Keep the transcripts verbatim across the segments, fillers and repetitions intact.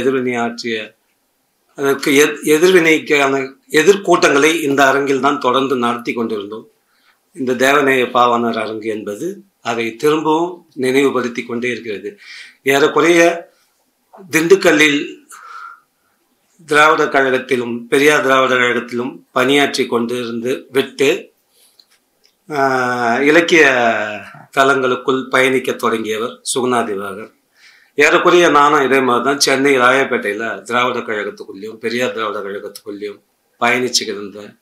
எதிர்வினை ஆற்றிய அதற்கு எதிர்வினைக்கான எதிர்கூட்டங்களை இந்த அரங்கில் தான் தொடர்ந்து நடத்தி கொண்டிருந்தோம். இந்த தேவநேய பாவாணர் அரங்கு என்பது அதை திரும்பவும் நினைவுபடுத்தி கொண்டே இருக்கிறது. ஏறக்குறைய திண்டுக்கல்லில் திராவிடர் கழகத்திலும் பெரியார் திராவிடர் கழகத்திலும் பணியாற்றி கொண்டிருந்து விட்டு இலக்கிய தலங்களுக்குள் பயணிக்க தொடங்கியவர் சுகுணா திவாகர். ஏறக்குறைய நானும் இதே மாதிரி தான் சென்னை ராயப்பேட்டையில் திராவிடர் கழகத்துக்குள்ளேயும் பெரியார் திராவிடர் கழகத்துக்குள்ளேயும் பயணிச்சுக்கிட்டு இருந்தேன்.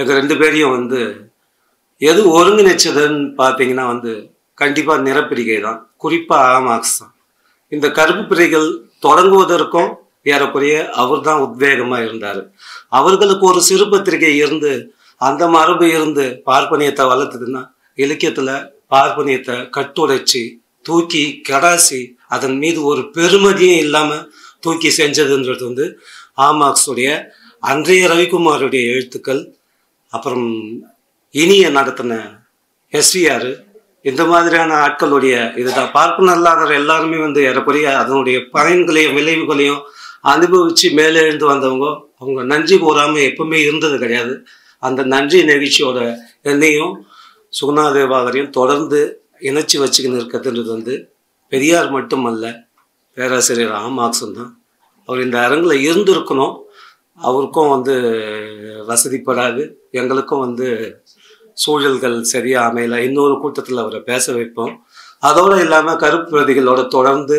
எங்கள் ரெண்டு பேரையும் வந்து எது ஒருங்கிணைச்சதுன்னு பார்த்தீங்கன்னா வந்து கண்டிப்பாக நிறப்பிரிகை தான், குறிப்பாக ஆ. மார்க்ஸ தான். இந்த கருப்பு பிரிகள் தொடங்குவதற்கும் ஏறக்குறைய அவர் தான் உத்வேகமாக இருந்தார். அவர்களுக்கு ஒரு சிறு பத்திரிகை இருந்து அந்த மரபு இருந்து பார்ப்பனியத்தை வளர்த்ததுன்னா, இலக்கியத்தில் பார்ப்பனியத்தை கட்டுடைச்சி தூக்கி கடாசி அதன் மீது ஒரு பெருமதியும் இல்லாமல் தூக்கி செஞ்சதுன்றது வந்து ஆ. மார்க்ஸுடைய, அன்றைய ரவிக்குமாருடைய எழுத்துக்கள், அப்புறம் இனிய நடத்தின எஸ்விஆர், இந்த மாதிரியான ஆட்களுடைய இதுதான். பார்ப்பனல்லாதவர் எல்லாருமே வந்து ஏறக்குறைய அதனுடைய பயன்களையும் விளைவுகளையும் அனுபவிச்சு மேலெழுந்து வந்தவங்க. அவங்க நன்றி கூறாமல் எப்பவுமே இருந்தது கிடையாது. அந்த நன்றி நிகழ்ச்சியோட என்னையும் சுகுணா திவாகரையும் தொடர்ந்து இணைச்சி வச்சுக்கின்னு இருக்கிறதுன்றது வந்து பெரியார் மட்டுமல்ல, பேராசிரியர் ஆ. மார்க்ஸும் தான். அவர் இந்த அரங்கில் இருந்திருக்கணும். அவருக்கும் வந்து வசதிப்படாது, எங்களுக்கும் வந்து சூழல்கள் சரியாக அமையலை. இன்னொரு கூட்டத்தில் அவரை பேச வைப்போம். அதோடு இல்லாமல் கருப்பு பிரதிகளோட தொடர்ந்து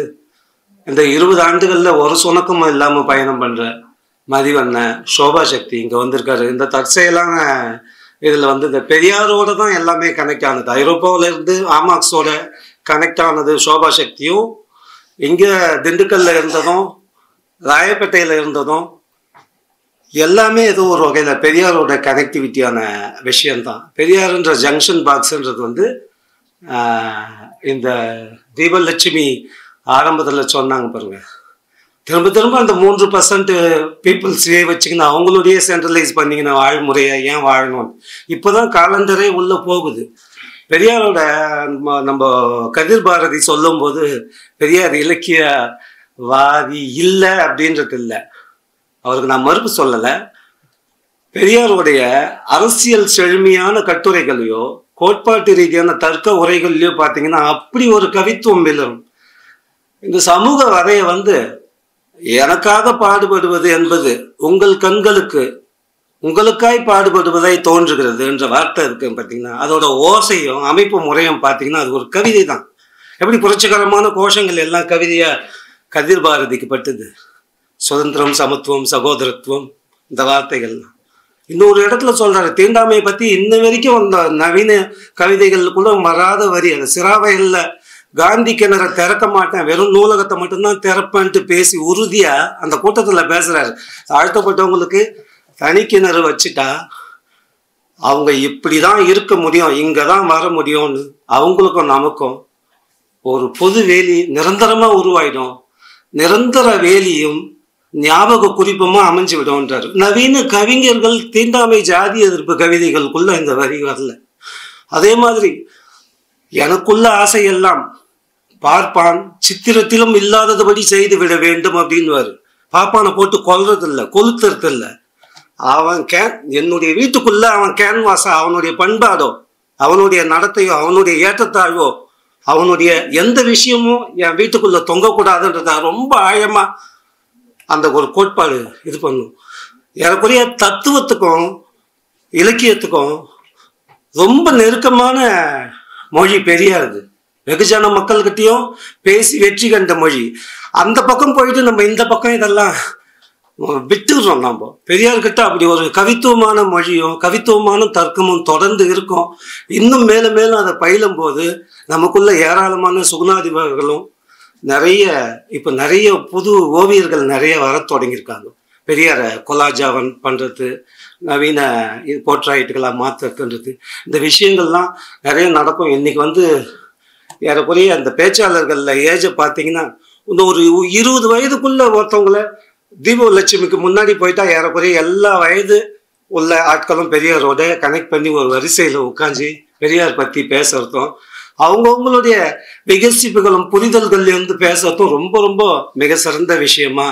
இந்த இருபது ஆண்டுகளில் ஒரு சுணக்கமும் இல்லாமல் பயணம் பண்ணுற மதிவண்ண சோபா சக்தி இங்கே வந்திருக்காரு. இந்த தற்செயலான இதில் வந்து இந்த பெரியாரோட தான் எல்லாமே கனெக்ட் ஆனது. ஐரோப்பாவிலேருந்து ஆ. மார்க்ஸோட கனெக்ட் ஆனது சோபா சக்தியும், இங்கே திண்டுக்கல்ல இருந்ததும் ராயப்பேட்டையில் இருந்ததும் எல்லாமே ஏதோ ஒரு வகையில் பெரியாரோட கனெக்டிவிட்டியான விஷயந்தான். பெரியாருன்ற ஜங்ஷன் பாக்ஸுன்றது வந்து இந்த தீப லட்சுமி ஆரம்பத்தில் சொன்னாங்க பாருங்கள், திரும்ப திரும்ப அந்த மூன்று பர்சன்ட் பீப்புள்ஸே வச்சுக்கின்னு அவங்களுடைய சென்ட்ரலைஸ் பண்ணிங்கன்னா வாழ்முறையை ஏன் வாழணும். இப்போ தான் காலண்டரே உள்ளே போகுது. பெரியாரோட நம்ம கதிர் பாரதி சொல்லும்போது பெரியார் இலக்கியவாதி இல்லை அப்படின்றது இல்லை, அவருக்கு நான் மறுப்பு சொல்லலை. பெரியாருடைய அரசியல் செழுமையான கட்டுரைகளையோ கோட்பாட்டு ரீதியான தர்க்க உரைகள்லையோ பார்த்தீங்கன்னா அப்படி ஒரு கவித்துவம் விளரும். இந்த சமூக வரையை வந்து எனக்காக பாடுபடுவது என்பது உங்கள் கண்களுக்கு உங்களுக்காய் பாடுபடுவதாய் தோன்றுகிறது என்ற வார்த்தை இருக்கு பார்த்தீங்கன்னா, அதோட ஓசையும் அமைப்பு முறையும் பார்த்தீங்கன்னா அது ஒரு கவிதை தான். எப்படி புரட்சிகரமான கோஷங்கள் எல்லாம் கவிதையா கதிர் பாரதிக்கு பட்டுது. சுதந்திரம், சமத்துவம், சகோதரத்துவம், இந்த வார்த்தைகள்லாம் இன்னொரு இடத்துல சொல்றாரு. தீண்டாமையை பத்தி இன்ன வரைக்கும் அந்த நவீன கவிதைகளுக்குள்ள வராத வரி. அந்த சிராவையில் காந்தி கிணற திறக்க மாட்டேன், வெறும் நூலகத்தை மட்டும்தான் திறப்பேன்ட்டு பேசி உறுதியா அந்த கூட்டத்துல பேசுறாரு. தாழ்த்தப்பட்டவங்களுக்கு தனி கிணறு வச்சுட்டா அவங்க இப்படிதான் இருக்க முடியும், இங்கதான் வர முடியும்னு அவங்களுக்கும் நமக்கும் ஒரு பொது வேலி நிரந்தரமா உருவாயிடும், நிரந்தர வேலியும் ஞாபக குறிப்புமா அமைஞ்சு விடும்ன்றாரு. நவீன கவிஞர்கள் தீண்டாமை ஜாதி எதிர்ப்பு கவிதைகளுக்குள்ள இந்த வரி வரல. அதே மாதிரி எனக்குள்ள ஆசையெல்லாம் பார்ப்பான் சித்திரத்திலும் இல்லாததுபடி செய்து விட வேண்டும் அப்படின்வாரு. பாப்பானை போட்டு கொல்றதில்லை, கொளுத்துறதில்ல. அவன் கே என்னுடைய வீட்டுக்குள்ள அவன் கேன்வாஸா, அவனுடைய பண்பாடோ அவனுடைய நடத்தையோ அவனுடைய ஏற்றத்தாழ்வோ அவனுடைய எந்த விஷயமும் என் வீட்டுக்குள்ள தொங்கக்கூடாதுன்றத ரொம்ப ஆழமா அந்த ஒரு கோட்பாடு இது பண்ணும். எனக்குரிய தத்துவத்துக்கும் இலக்கியத்துக்கும் ரொம்ப நெருக்கமான மொழி பெரியாருது. வெகுஜன மக்கள்கிட்டையும் பேசி வெற்றி கண்ட மொழி. அந்த பக்கம் போயிட்டு நம்ம இந்த பக்கம் இதெல்லாம் விட்டுக்கிறோம். நம்ம பெரியார்கிட்ட அப்படி ஒரு கவித்துவமான மொழியும் கவித்துவமான தர்க்கமும் தொடர்ந்து இருக்கும். இன்னும் மேலும் மேலும் அதை பயிலும் போது நமக்குள்ள ஏராளமான சுகுணாதிபர்களும் நிறைய இப்போ நிறைய புது ஓவியர்கள் நிறைய வர தொடங்கியிருக்காங்க. பெரியார கொலாஜாவன் பண்ணுறது, நவீன போர்ட்ரைட்டுகளாக மாற்றுறதுன்றது, இந்த விஷயங்கள்லாம் நிறைய நடக்கும். இன்றைக்கி வந்து ஏறக்குறைய அந்த பேச்சாளர்களில் ஏஜை பார்த்தீங்கன்னா இந்த ஒரு இருபது வயதுக்குள்ளே ஒருத்தவங்கள தீப லட்சுமிக்கு முன்னாடி போயிட்டா ஏறக்குறைய எல்லா வயது உள்ள ஆட்களும் பெரியாரோட கனெக்ட் பண்ணி ஒரு வரிசையில் உட்காந்து பெரியார் பற்றி பேசுகிறதும் அவங்கவுங்களுடைய விகசிப்புகளும் புரிதல்கள் வந்து பேசுறதும் ரொம்ப ரொம்ப மிக சிறந்த விஷயமா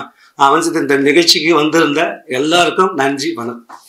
அமைஞ்சது. இந்த நிகழ்ச்சிக்கு வந்திருந்த எல்லாருக்கும் நன்றி, வணக்கம்.